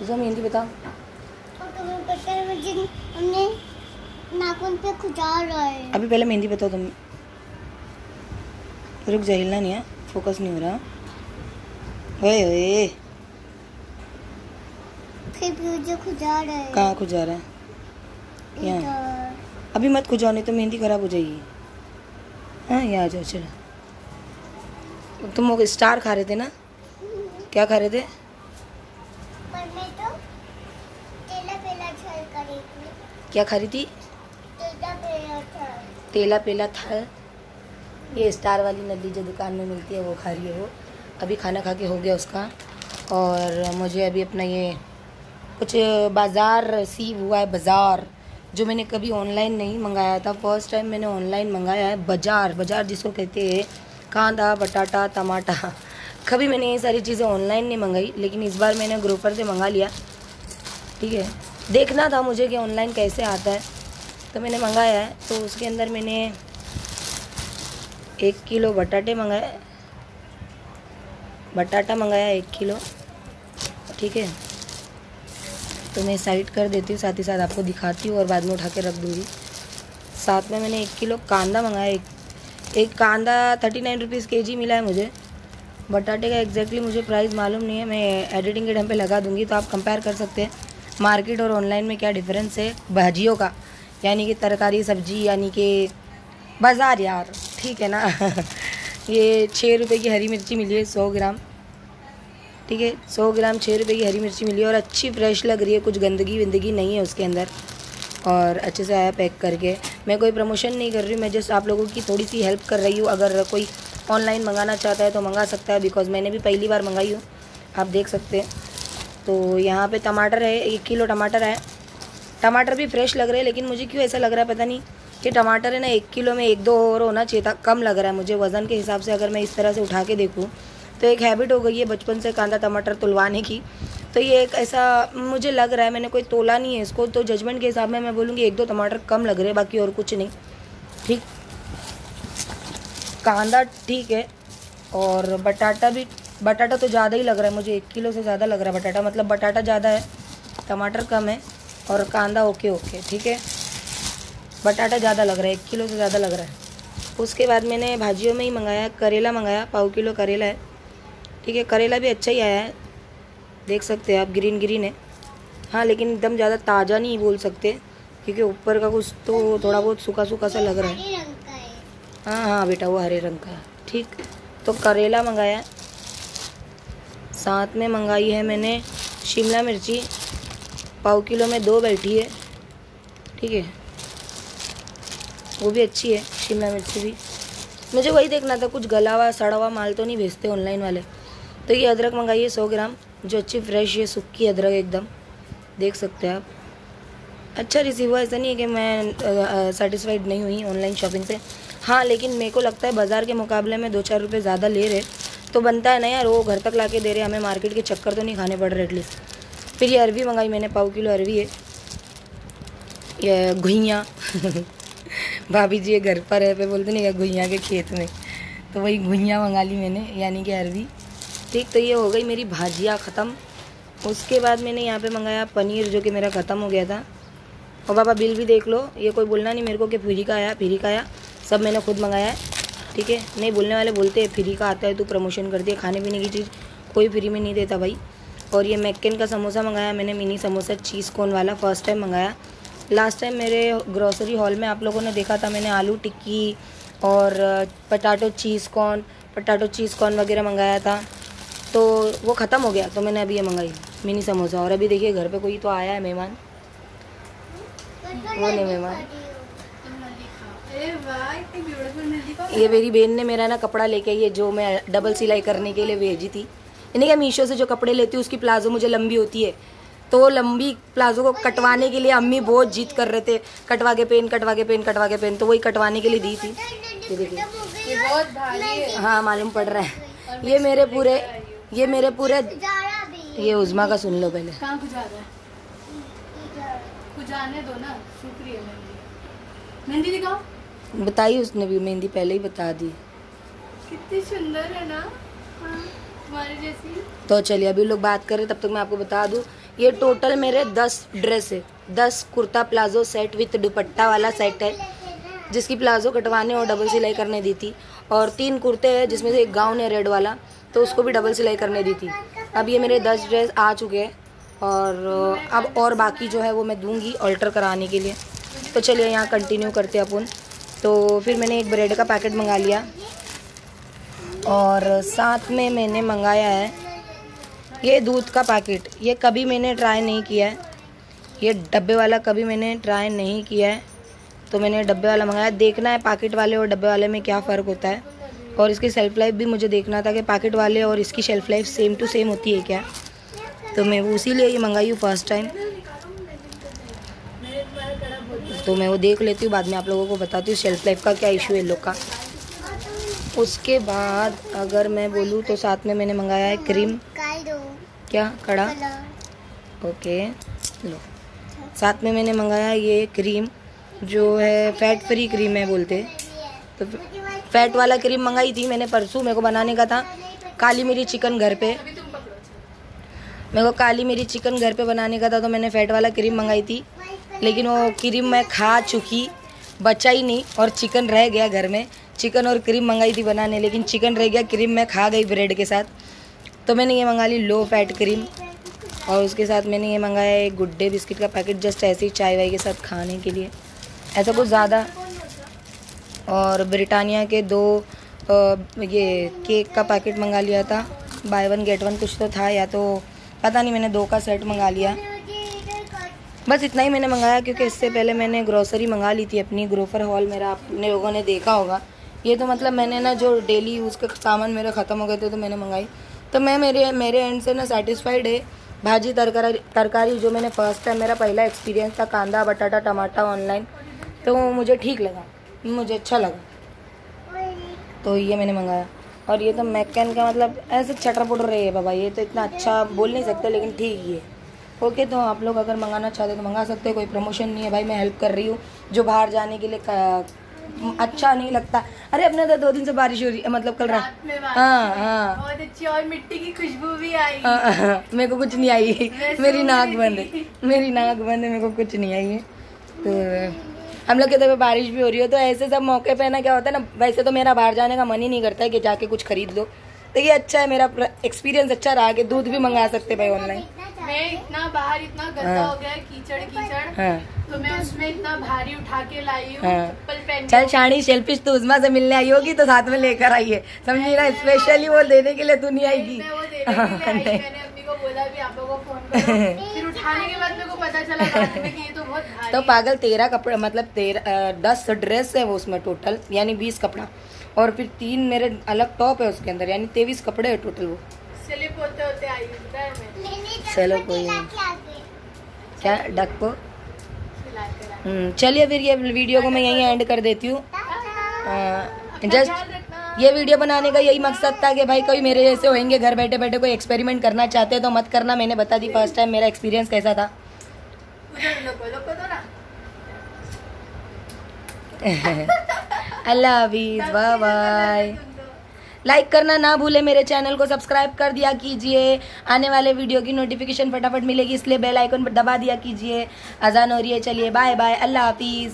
तुझे मेहंदी बता। और तुम्हें पता है मुझे हमने नाखून पे खुजा रहा है। अभी पहले मेहंदी बताओ तुम। रुक जा, हिलना नहीं है, फोकस नहीं हो रहा। ओए ओए फिर मुझे खुजा रहा है। कहाँ खुजा रहा है? यहाँ। अभी मत खुजाओ नहीं तो मेहंदी खराब हो जाएगी। हाँ यहाँ आ जाओ। चलो तुम वो स्टार खा रहे थे ना, क्या खा रहे थे? पर मैं तो क्या खा रही थी? तेला पेला था। ये स्टार वाली नली जो दुकान में मिलती है वो खा रही है वो। अभी खाना खा के हो गया उसका। और मुझे अभी अपना ये कुछ बाज़ार रिसीव हुआ है, बाज़ार जो मैंने कभी ऑनलाइन नहीं मंगाया था। फर्स्ट टाइम मैंने ऑनलाइन मंगाया है बाज़ार। बाज़ार जिसको कहते हैं, कांदा बटाटा टमाटा। कभी मैंने ये सारी चीज़ें ऑनलाइन नहीं मंगाई, लेकिन इस बार मैंने ग्रोफर से मंगा लिया। ठीक है, देखना था मुझे कि ऑनलाइन कैसे आता है, तो मैंने मंगाया है। तो उसके अंदर मैंने 1 किलो बटाटे मंगाए, बटाटा मंगाया 1 किलो। ठीक है, तो मैं साइड कर देती हूँ, साथ ही साथ आपको दिखाती हूँ और बाद में उठा के रख दूँगी। साथ में मैंने 1 किलो कांदा मंगाया। एक कांदा 39 रुपीज़ kg मिला है मुझे। बटाटे का एग्जैक्टली मुझे प्राइस मालूम नहीं है, मैं एडिटिंग के टाइम पे लगा दूंगी, तो आप कंपेयर कर सकते हैं मार्केट और ऑनलाइन में क्या डिफरेंस है भाजियों का, यानी कि तरकारी सब्जी, यानी कि बाज़ार यार। ठीक है ना। ये 6 रुपये की हरी मिर्ची मिली है 100 ग्राम। ठीक है, 100 ग्राम 6 रुपये की हरी मिर्ची मिली है और अच्छी फ्रेश लग रही है, कुछ गंदगी विंदगी नहीं है उसके अंदर, और अच्छे से आया पैक करके। मैं कोई प्रमोशन नहीं कर रही हूँ, मैं जस्ट आप लोगों की थोड़ी सी हेल्प कर रही हूँ। अगर कोई ऑनलाइन मंगाना चाहता है तो मंगा सकता है, बिकॉज़ मैंने भी पहली बार मंगाई हूँ, आप देख सकते हैं। तो यहाँ पे टमाटर है, 1 किलो टमाटर है। टमाटर भी फ्रेश लग रहे हैं, लेकिन मुझे क्यों ऐसा लग रहा है पता नहीं, ये टमाटर है ना 1 किलो में 1-2 और होना चाहिए था, कम लग रहा है मुझे वज़न के हिसाब से। अगर मैं इस तरह से उठा के देखूँ तो एक हैबिट हो गई है बचपन से कांदा टमाटर तुलवाने की, तो ये एक ऐसा मुझे लग रहा है, मैंने कोई तोला नहीं है इसको, तो जजमेंट के हिसाब में मैं बोलूँगी 1-2 टमाटर कम लग रहे हैं, बाकी और कुछ नहीं। ठीक, कांदा ठीक है, और बटाटा भी, बटाटा तो ज़्यादा ही लग रहा है मुझे, 1 किलो से ज़्यादा लग रहा है बटाटा, मतलब बटाटा ज़्यादा है, टमाटर कम है, और कांदा ओके ओके। ठीक है, बटाटा ज़्यादा लग रहा है, 1 किलो से ज़्यादा लग रहा है। उसके बाद मैंने भाजियों में ही मंगाया, करेला मंगाया, 1/4 किलो करेला है। ठीक है, करेला भी अच्छा ही आया है, देख सकते हैं आप, ग्रीन ग्रीन है। हाँ, लेकिन एकदम ज़्यादा ताज़ा नहीं बोल सकते, क्योंकि ऊपर का कुछ तो थोड़ा बहुत सूखा सूखा सा लग रहा है। हाँ हाँ बेटा, वो हरे रंग का है। ठीक, तो करेला मंगाया। साथ में मंगाई है मैंने शिमला मिर्ची, 1/4 किलो में 2 बैठी है। ठीक है, वो भी अच्छी है शिमला मिर्ची भी। मुझे वही देखना था, कुछ गला हुआ सड़ा हुआ माल तो नहीं भेजते ऑनलाइन वाले। तो ये अदरक मंगाई है 100 ग्राम, जो अच्छी फ्रेश है, सूखी अदरक एकदम, देख सकते हैं आप। अच्छा रिसीव हुआ, ऐसा नहीं है कि मैं सेटिस्फाइड नहीं हुई ऑनलाइन शॉपिंग से। हाँ, लेकिन मेरे को लगता है बाज़ार के मुकाबले में 2-4 रुपये ज़्यादा ले रहे, तो बनता है ना यार, वो घर तक ला के दे रहे, हमें मार्केट के चक्कर तो नहीं खाने पड़ रहे एटलीस्ट। फिर ये अरवी मंगाई मैंने, 1/4 किलो अरवी है। ये घुइयाँ भाभी जी ये घर पर है पे बोलते नहीं क्या, घुइयाँ के खेत में, तो वही घुइयाँ मंगा ली मैंने, यानी कि अरवी। ठीक, तो ये हो गई मेरी भाजियाँ ख़त्म। उसके बाद मैंने यहाँ पर मंगाया पनीर, जो कि मेरा ख़त्म हो गया था। और बाबा बिल भी देख लो, ये कोई बोलना नहीं मेरे को कि फ्री का आया, फ्री का आया, सब मैंने खुद मंगाया है। ठीक है, नहीं बोलने वाले बोलते हैं फ्री का आता है तो प्रमोशन करती है, खाने पीने की चीज़ कोई फ्री में नहीं देता भाई। और ये मैक्केन का समोसा मंगाया मैंने, मिनी समोसा चीज़ कोन वाला, फर्स्ट टाइम मंगाया। लास्ट टाइम मेरे ग्रोसरी हॉल में आप लोगों ने देखा था, मैंने आलू टिक्की और पटाटो चीज़ कॉर्न वगैरह मंगाया था, तो वो ख़त्म हो गया, तो मैंने अभी ये मंगाई मिनी समोसा। और अभी देखिए घर पर कोई तो आया है मेहमान, वो नहीं मेहमान, ये मेरी बहन ने मेरा ना कपड़ा लेके, ये जो मैं डबल सिलाई करने के लिए भेजी थी, यानी कि मीशो से जो कपड़े लेती हूँ उसकी प्लाजो मुझे लंबी होती है, तो लंबी प्लाजो को कटवाने के लिए अम्मी बहुत जिद कर रहे थे, कटवा के पेन, तो वही कटवाने के लिए दी थी। ये देखिए, बहुत भारी है। हाँ, मालूम पड़ रहा है। ये मेरे पूरे ये उजमा का सुन लो पहले, खुजाने दो ना, शुक्रिया। मेहंदी दिखाओ, बताई उसने भी मेहंदी पहले ही बता दी, कितनी सुंदर है ना। हाँ, तुम्हारे जैसी। तो चलिए अभी लोग बात कर रहे, तब तक मैं आपको बता दूं, ये टोटल मेरे 10 ड्रेस है, 10 kurta palazzo set with dupatta वाला सेट है, जिसकी प्लाजो कटवाने और डबल सिलाई करने दी थी, और 3 कुर्ते हैं जिसमें से एक गाउन है रेड वाला, तो उसको भी डबल सिलाई करने दी थी। अब ये मेरे 10 ड्रेस आ चुके हैं और अब और बाकी जो है वो मैं दूंगी ऑल्टर कराने के लिए। तो चलिए यहाँ कंटिन्यू करते हैं अपन। तो फिर मैंने एक ब्रेड का पैकेट मंगा लिया और साथ में मैंने मंगाया है ये दूध का पैकेट। ये कभी मैंने ट्राई नहीं किया है, ये डब्बे वाला कभी मैंने ट्राई नहीं किया है, तो मैंने डब्बे वाला मंगाया। देखना है पैकेट वाले और डब्बे वाले में क्या फ़र्क होता है, और इसकी शेल्फ़ लाइफ भी मुझे देखना था कि पैकेट वाले और इसकी shelf life same to same होती है क्या, तो मैं वो इसीलिए ये मंगाई हूँ फर्स्ट टाइम। तो मैं वो देख लेती हूँ, बाद में आप लोगों को बताती हूँ शेल्फ़ लाइफ का क्या इशू है इन लोग का। उसके बाद अगर मैं बोलूँ तो साथ में मैंने मंगाया है क्रीम, क्या कड़ा, ओके लो। साथ में मैंने मंगाया ये क्रीम जो है फैट फ्री क्रीम है बोलते, तो फैट वाला क्रीम मंगाई थी मैंने परसों। मेरे को बनाने का था काली मिर्च चिकन घर पे, मेरे को काली मिर्च चिकन घर पे बनाने का था, तो मैंने फैट वाला क्रीम मंगाई थी, लेकिन वो क्रीम मैं खा चुकी, बचा ही नहीं और चिकन रह गया घर में। चिकन और क्रीम मंगाई थी बनाने, लेकिन चिकन रह गया, क्रीम मैं खा गई ब्रेड के साथ। तो मैंने ये मंगा ली लो फैट क्रीम, और उसके साथ मैंने ये मंगाया एक गुड डे बिस्किट का पैकेट, जस्ट ऐसे ही चाय वाय के साथ खाने के लिए, ऐसा कुछ ज़्यादा। और ब्रिटानिया के 2 ये केक का पैकेट मंगा लिया था, बाय 1 गेट 1 कुछ तो था, या तो पता नहीं, मैंने 2 का सेट मंगा लिया। बस इतना ही मैंने मंगाया, क्योंकि इससे पहले मैंने ग्रोसरी मंगा ली थी अपनी। ग्रोफर हॉल मेरा आपने लोगों ने देखा होगा। ये तो मतलब मैंने ना जो डेली यूज़ का सामान मेरा ख़त्म हो गए थे तो मैंने मंगाई, तो मैं मेरे एंड से ना सेटिस्फाइड है। भाजी तरकारी जो मैंने फर्स्ट टाइम, मेरा पहला एक्सपीरियंस था कांदा बटाटा टमाटर ऑनलाइन, तो मुझे ठीक लगा, मुझे अच्छा लगा, तो ये मैंने मंगाया। और ये तो मैकन का मतलब ऐसे चटर पुटर रही है बाबा, ये तो इतना अच्छा बोल नहीं सकते, लेकिन ठीक ही है। ओके, तो आप लोग अगर मंगाना चाहते हो तो मंगा सकते हो, कोई प्रमोशन नहीं है भाई, मैं हेल्प कर रही हूँ। जो बाहर जाने के लिए अच्छा नहीं लगता, अरे अपने तो 2 दिन से बारिश हो रही है, मतलब कल रात में, हाँ हाँ बहुत अच्छी, और मिट्टी की खुशबू भी आई। मेरे को कुछ नहीं आई, मेरी नाक बंद है, मेरे को कुछ नहीं आई है। तो हम लोग के तरफ बारिश भी हो रही हो, तो ऐसे सब मौके पे ना क्या होता है ना, वैसे तो मेरा बाहर जाने का मन ही नहीं करता है कि जाके कुछ खरीद लो, तो ये अच्छा है, मेरा एक्सपीरियंस अच्छा रहा। कि दूध भी मंगा सकते भाई ऑनलाइन। मैं इतना बाहर इतना गंदा हो गया, कीचड़, तो मैं उसमें इतना भारी उठा के लाई हूँ। चल शानी शेल्फिश, तू उस्मा से मिलने आई होगी तो साथ में लेकर आई है, समझी ना, स्पेशली वो देने के लिए तू नहीं आएगी। बोला भी आप लोगों को फोन करो, फिर उठाने के बाद मेरे को पता चला कि ये तो बहुत भारी। तो पागल 13 कपड़ा, मतलब 10 ड्रेस है वो, उसमें टोटल यानी 20 कपड़ा, और फिर 3 मेरे अलग टॉप है उसके अंदर, यानी 23 कपड़े है टोटल वो। चलो कोई क्या डक को, चलिए फिर ये वीडियो को मैं यहीं एंड कर देती हूँ। जस्ट ये वीडियो बनाने का यही मकसद था कि भाई कोई मेरे जैसे होंगे घर बैठे बैठे, कोई एक्सपेरिमेंट करना चाहते हो तो मत करना। मैंने बता दी फर्स्ट टाइम मेरा एक्सपीरियंस कैसा था। अल्लाह हाफिज़, बाय बाय। लाइक करना ना भूले, मेरे चैनल को सब्सक्राइब कर दिया कीजिए, आने वाले वीडियो की नोटिफिकेशन फटाफट मिलेगी, इसलिए बेल आइकन पर दबा दिया कीजिए। अजान हो रही है, चलिए बाय बाय, अल्लाह हाफिज़।